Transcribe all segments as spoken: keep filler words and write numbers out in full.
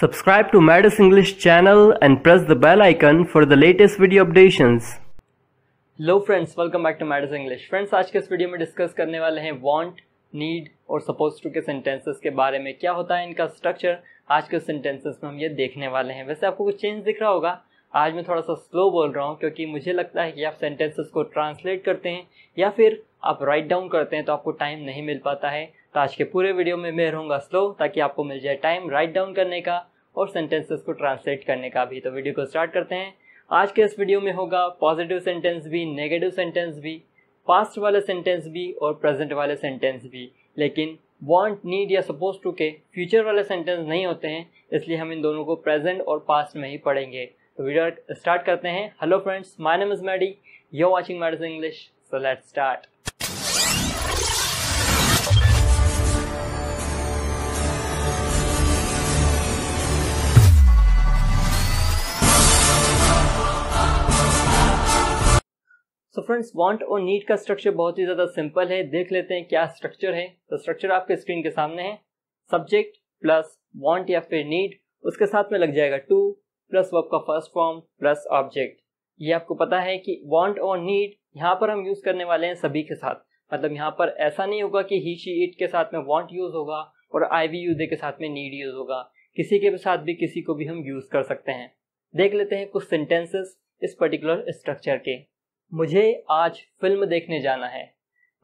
Subscribe to Matty English channel and press the bell icon for the latest video updations. Hello friends, welcome back to मैटी English. Friends, आज के इस video में discuss करने वाले हैं want, need और suppose to के sentences के बारे में। क्या होता है इनका स्ट्रक्चर, आज के सेंटेंसेस में हम ये देखने वाले हैं। वैसे आपको कुछ चेंज दिख रहा होगा, आज मैं थोड़ा सा स्लो बोल रहा हूँ क्योंकि मुझे लगता है कि आप सेंटेंसेस को ट्रांसलेट करते हैं या फिर आप राइट डाउन करते हैं तो आपको टाइम नहीं मिल पाता है। तो आज के पूरे वीडियो में मैं रहूँगा स्लो ताकि आपको मिल जाए टाइम राइट डाउन करने का और सेंटेंसेस को ट्रांसलेट करने का भी। तो वीडियो को स्टार्ट करते हैं। आज के इस वीडियो में होगा पॉजिटिव सेंटेंस भी, नेगेटिव सेंटेंस भी, पास्ट वाले सेंटेंस भी और प्रेजेंट वाले सेंटेंस भी। लेकिन वांट, नीड या सपोज टू के फ्यूचर वाले सेंटेंस नहीं होते हैं, इसलिए हम इन दोनों को प्रेजेंट और पास्ट में ही पढ़ेंगे। तो वीडियो स्टार्ट करते हैं। Hello friends, my name is Maddy, you are watching मैटीज English, so let's start. तो फ्रेंड्स, वांट और नीड का स्ट्रक्चर बहुत ही ज़्यादा सिंपल है। देख लेते हैं क्या स्ट्रक्चर है। तो स्ट्रक्चर आपके स्क्रीन के सामने है। सब्जेक्ट प्लस वांट या फिर नीड, उसके साथ में लग जाएगा टू प्लस वर्ब का फर्स्ट फॉर्म प्लस ऑब्जेक्ट। ये आपको पता है कि वांट और नीड यहाँ पर हम यूज़ करने वाले हैं सभी के साथ। मतलब यहाँ पर ऐसा नहीं होगा कि ही शी इट के साथ में वांट यूज़ होगा और आई वी यू दे के साथ में नीड यूज़ होगा। किसी के साथ भी, किसी को भी हम यूज़ कर सकते हैं। देख लेते हैं कुछ सेंटेंसेस इस पर्टिकुलर स्ट्रक्चर के। मुझे आज फिल्म देखने जाना है,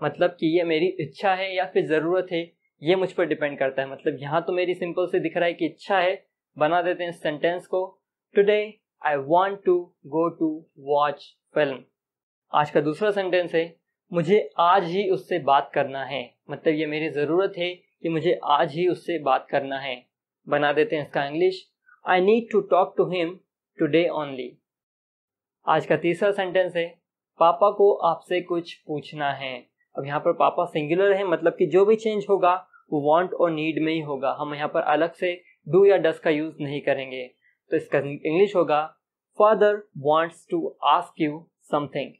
मतलब कि ये मेरी इच्छा है या फिर ज़रूरत है, ये मुझ पर डिपेंड करता है। मतलब यहाँ तो मेरी सिंपल से दिख रहा है कि इच्छा है। बना देते हैं इस सेंटेंस को, today I want to go to watch film. आज का दूसरा सेंटेंस है, मुझे आज ही उससे बात करना है, मतलब ये मेरी ज़रूरत है कि मुझे आज ही उससे बात करना है। बना देते हैं इसका English, I need to talk to him today only. आज का तीसरा सेंटेंस है, पापा को आपसे कुछ पूछना है। अब यहाँ पर पापा सिंगुलर है, मतलब कि जो भी चेंज होगा वो वांट और नीड में ही होगा। हम यहाँ पर अलग से डू या डस का यूज़ नहीं करेंगे। तो इसका इंग्लिश होगा, father wants to ask you something.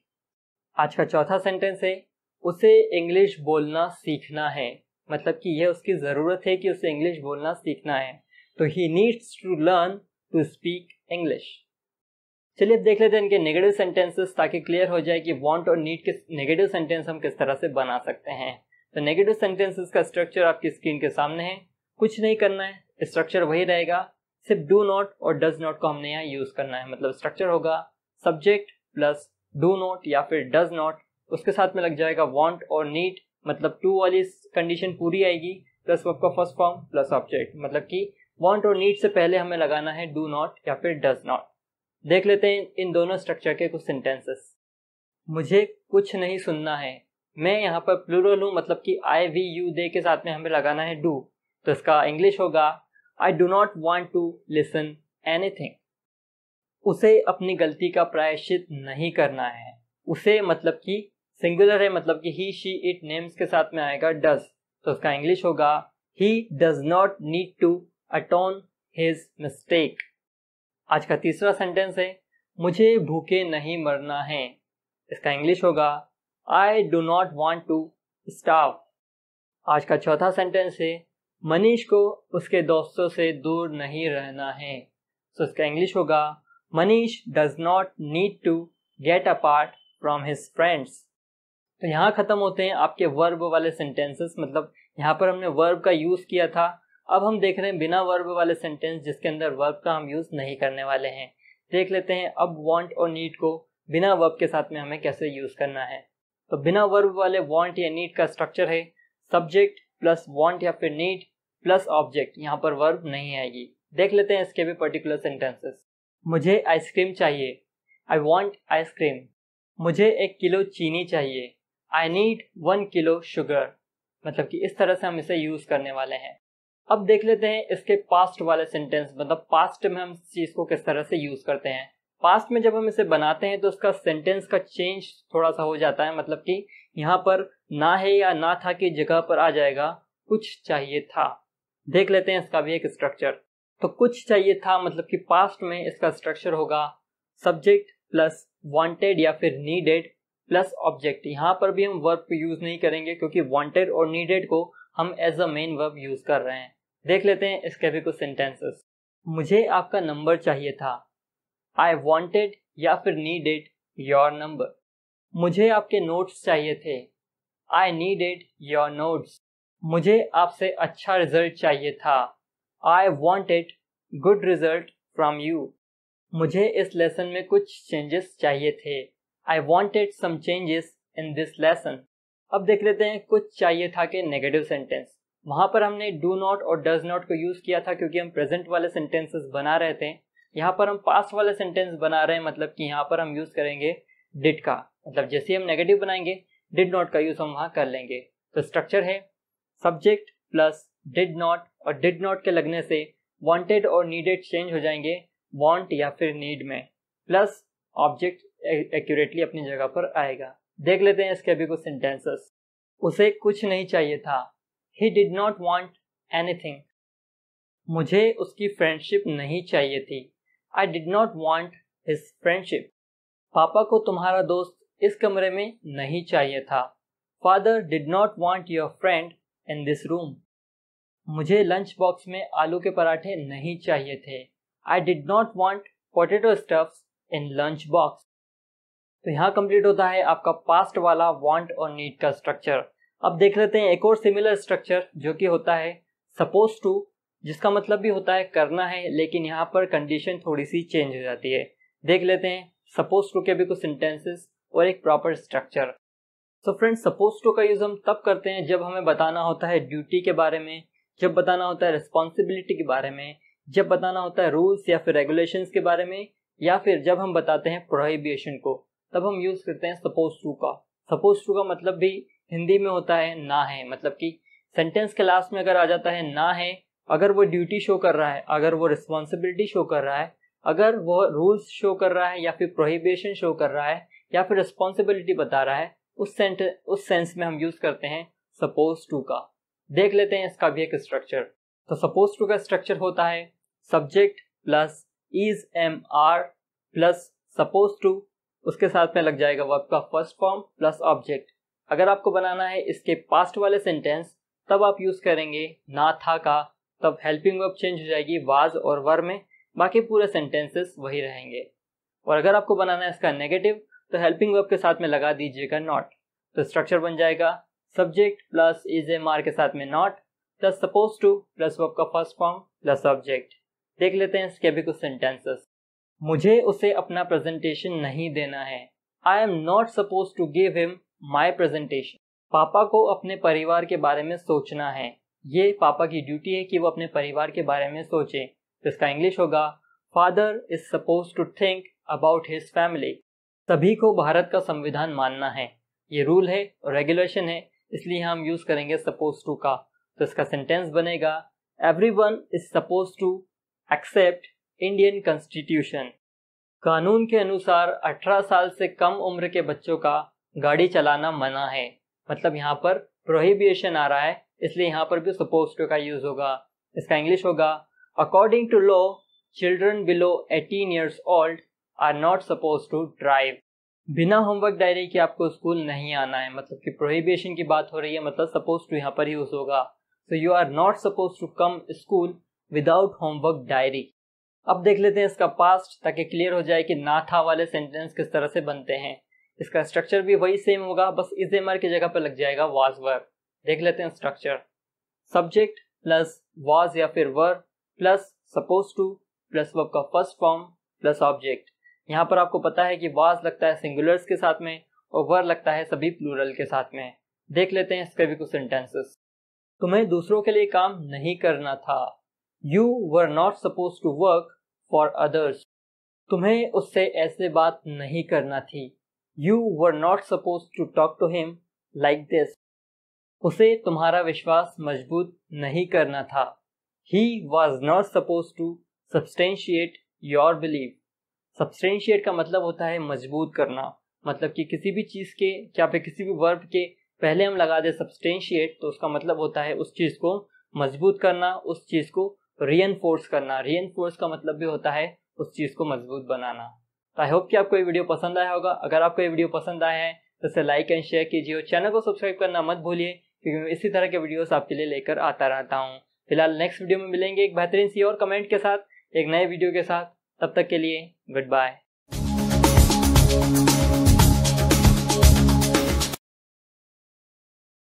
आज का चौथा सेंटेंस है, उसे इंग्लिश बोलना सीखना है, मतलब कि यह उसकी ज़रूरत है कि उसे इंग्लिश बोलना सीखना है। तो he needs to learn to speak English. चलिए अब देख लेते हैं इनके नेगेटिव सेंटेंसेस ताकि क्लियर हो जाए कि वांट और नीड के नेगेटिव सेंटेंस हम किस तरह से बना सकते हैं। तो नेगेटिव सेंटेंसेस का स्ट्रक्चर आपकी स्क्रीन के सामने है। कुछ नहीं करना है, स्ट्रक्चर वही रहेगा, सिर्फ डू नॉट और डज नॉट को हमने यहाँ यूज़ करना है। मतलब स्ट्रक्चर होगा, सब्जेक्ट प्लस डू नॉट या फिर डज नॉट, उसके साथ में लग जाएगा वांट और नीड, मतलब टू वाली कंडीशन पूरी आएगी, प्लस वर्ब का फर्स्ट फॉर्म प्लस ऑब्जेक्ट। मतलब कि वांट और नीड से पहले हमें लगाना है डू नॉट या फिर डज नॉट। देख लेते हैं इन दोनों स्ट्रक्चर के कुछ सेंटेंसेस। मुझे कुछ नहीं सुनना है, मैं यहाँ पर प्लूरल हूँ, मतलब कि आई वी यू दे के साथ में हमें लगाना है डू। तो इसका इंग्लिश होगा, I do not want to listen anything. उसे अपनी गलती का प्रायश्चित नहीं करना है। उसे मतलब कि सिंगुलर है, मतलब कि ही शी इट नेम्स के साथ में आएगा डज। तो इसका इंग्लिश होगा, he does not need to atone his mistake. आज का तीसरा सेंटेंस है, मुझे भूखे नहीं मरना है। इसका इंग्लिश होगा, I do not want to starve. आज का चौथा सेंटेंस है, मनीष को उसके दोस्तों से दूर नहीं रहना है। सो इसका इंग्लिश होगा, Manish does not need to get apart from his friends. तो यहाँ ख़त्म होते हैं आपके वर्ब वाले सेंटेंसेस। मतलब यहाँ पर हमने वर्ब का यूज़ किया था, अब हम देख रहे हैं बिना वर्ब वाले सेंटेंस जिसके अंदर वर्ब का हम यूज़ नहीं करने वाले हैं। देख लेते हैं अब वांट और नीड को बिना वर्ब के साथ में हमें कैसे यूज़ करना है। तो बिना वर्ब वाले वांट या नीड का स्ट्रक्चर है, सब्जेक्ट प्लस वांट या फिर नीड प्लस ऑब्जेक्ट। यहाँ पर वर्ब नहीं आएगी। देख लेते हैं इसके भी पर्टिकुलर सेंटेंसेस। मुझे आइसक्रीम चाहिए, आई वॉन्ट आइसक्रीम। मुझे एक किलो चीनी चाहिए, I need one kilo sugar. मतलब कि इस तरह से हम इसे यूज़ करने वाले हैं। अब देख लेते हैं इसके पास्ट वाले सेंटेंस, मतलब पास्ट में हम इस चीज़ को किस तरह से यूज़ करते हैं। पास्ट में जब हम इसे बनाते हैं तो उसका सेंटेंस का चेंज थोड़ा सा हो जाता है। मतलब कि यहाँ पर ना है या ना था की जगह पर आ जाएगा कुछ चाहिए था। देख लेते हैं इसका भी एक स्ट्रक्चर। तो कुछ चाहिए था, मतलब कि पास्ट में इसका स्ट्रक्चर होगा, सब्जेक्ट प्लस वांटेड या फिर नीडेड प्लस ऑब्जेक्ट। यहाँ पर भी हम वर्ब को यूज़ नहीं करेंगे क्योंकि वांटेड और नीडेड को हम as a main verb use कर रहे हैं। देख लेते हैं इसके भी कुछ सेंटेंसेस। मुझे आपका नंबर चाहिए था, आई वॉन्टेड या फिर नीडेड योर नंबर। मुझे आपके नोट्स चाहिए थे, आई नीडेड योर नोट्स। मुझे आपसे अच्छा रिजल्ट चाहिए था, I wanted good result from you. मुझे इस लेसन में कुछ चेंजेस चाहिए थे, I wanted some changes in this lesson. अब देख लेते हैं कुछ चाहिए था के नेगेटिव सेंटेंस। वहाँ पर हमने डू नॉट और डज नॉट को यूज़ किया था क्योंकि हम प्रेजेंट वाले सेंटेंसेस बना रहे थे। यहाँ पर हम पास्ट वाले सेंटेंस बना रहे हैं, मतलब कि यहाँ पर हम यूज़ करेंगे डिड का। मतलब जैसे हम नेगेटिव बनाएंगे डिड नॉट का यूज़ हम वहाँ कर लेंगे। तो स्ट्रक्चर है सब्जेक्ट प्लस डिड नॉट, और डिड नॉट के लगने से वांटेड और नीडेड चेंज हो जाएंगे वांट या फिर नीड में, प्लस ऑब्जेक्ट एक्यूरेटली अपनी जगह पर आएगा। देख लेते हैं इसके अभी कुछ सेंटेंसेस। उसे कुछ नहीं चाहिए था, He did not want anything. मुझे उसकी फ्रेंडशिप नहीं चाहिए थी, I did not want his friendship. पापा को तुम्हारा दोस्त इस कमरे में नहीं चाहिए था, Father did not want your friend in this room. मुझे लंच बॉक्स में आलू के पराठे नहीं चाहिए थे, I did not want potato stuffs in lunch box. तो यहाँ कंप्लीट होता है आपका पास्ट वाला want और need का स्ट्रक्चर। अब देख लेते हैं एक और सिमिलर स्ट्रक्चर जो कि होता है सपोज टू, जिसका मतलब भी होता है करना है, लेकिन यहाँ पर कंडीशन थोड़ी सी चेंज हो जाती है। देख लेते हैं सपोज टू के भी कुछ सेंटेंसेस और एक proper structure. So friends, suppose to का यूज़ हम तब करते हैं जब हमें बताना होता है ड्यूटी के बारे में, जब बताना होता है रिस्पॉन्सिबिलिटी के बारे में, जब बताना होता है रूल्स या फिर रेगुलेशन के बारे में, या फिर जब हम बताते हैं प्रोहिबिशन को, तब हम यूज़ करते हैं सपोज टू का। सपोज टू का मतलब भी हिंदी में होता है ना है, मतलब कि सेंटेंस के लास्ट में अगर आ जाता है ना है, अगर वो ड्यूटी शो कर रहा है, अगर वो रिस्पॉन्सिबिलिटी शो कर रहा है, अगर वो रूल्स शो कर रहा है या फिर प्रोहिबिशन शो कर रहा है या फिर रिस्पॉन्सिबिलिटी बता रहा है, उस सेंट उस सेंस में हम यूज़ करते हैं सपोज टू का। देख लेते हैं इसका भी एक स्ट्रक्चर। तो सपोज टू का स्ट्रक्चर होता है subject plus is am are plus suppose to, उसके साथ में लग जाएगा वर्ब का फर्स्ट फॉर्म प्लस ऑब्जेक्ट। अगर आपको बनाना है इसके पास्ट वाले सेंटेंस, तब आप यूज़ करेंगे ना था का, तब हेल्पिंग वर्ब चेंज हो जाएगी वाज और वर में, बाकी पूरे सेंटेंसेस वही रहेंगे। और अगर आपको बनाना है इसका नेगेटिव, तो हेल्पिंग वर्ब के साथ में लगा दीजिएगा नॉट। तो स्ट्रक्चर बन जाएगा subject plus is am are के साथ में not plus suppose to plus verb का फर्स्ट फॉर्म प्लस ऑब्जेक्ट। देख लेते हैं इसके भी कुछ सेंटेंसेस। मुझे उसे अपना प्रेजेंटेशन नहीं देना है, I am not suppose to give him my presentation. पापा को अपने परिवार के बारे में सोचना है, ये पापा की ड्यूटी है कि वो अपने परिवार के बारे में सोचे। तो इसका इंग्लिश होगा father is suppose to think about his family. सभी को भारत का संविधान मानना है, ये रूल है और रेगुलेशन है, इसलिए हम यूज़ करेंगे सपोज टू का। तो इसका सेंटेंस बनेगा everyone is suppose to accept Indian constitution. कानून के अनुसार अठारह साल से कम उम्र के बच्चों का गाड़ी चलाना मना है, मतलब यहाँ पर प्रोहिबिशन आ रहा है, इसलिए यहाँ पर भी सपोज टू का यूज़ होगा। इसका इंग्लिश होगा according to law children below eighteen years old are not suppose to drive. बिना होमवर्क डायरी के आपको स्कूल नहीं आना है, मतलब कि प्रोहिबिशन की बात हो रही है, मतलब सपोज टू यहाँ पर यूज़ होगा। So you are not suppose to come school without homework diary. अब देख लेते हैं इसका पास्ट, ताकि क्लियर हो जाए कि ना था वाले सेंटेंस किस तरह से बनते हैं। इसका स्ट्रक्चर भी वही सेम होगा, बस इज एम आर की जगह पर लग जाएगा वाज वर। देख लेते हैं स्ट्रक्चर सब्जेक्ट प्लस वाज या फिर were plus suppose to plus verb का फर्स्ट फॉर्म प्लस ऑब्जेक्ट। यहाँ पर आपको पता है कि वाज लगता है सिंगुलर्स के साथ में और वर लगता है सभी प्लूरल के साथ में। देख लेते हैं इसके भी कुछ सेंटेंसेस। तुम्हें दूसरों के लिए काम नहीं करना था, you were not suppose to work for others. तुम्हें उससे ऐसे बात नहीं करना थी, You were not supposed to talk to him like this. उसे तुम्हारा विश्वास मजबूत नहीं करना था, He was not supposed to substantiate your belief. Substantiate का मतलब होता है मजबूत करना, मतलब कि किसी भी चीज़ के या फिर किसी भी वर्ब के पहले हम लगा दे substantiate, तो उसका मतलब होता है उस चीज़ को मजबूत करना, उस चीज़ को reinforce करना। Reinforce का मतलब भी होता है उस चीज़ को मजबूत बनाना। आई होप कि आपको ये वीडियो पसंद आया होगा। अगर आपको ये वीडियो पसंद आया है तो इसे लाइक एंड शेयर कीजिए और चैनल को सब्सक्राइब करना मत भूलिए, क्योंकि मैं इसी तरह के वीडियोस आपके लिए लेकर आता रहता हूँ। फिलहाल नेक्स्ट वीडियो में मिलेंगे एक बेहतरीन सी और कमेंट के साथ, एक नए वीडियो के साथ। तब तक के लिए गुड बाय।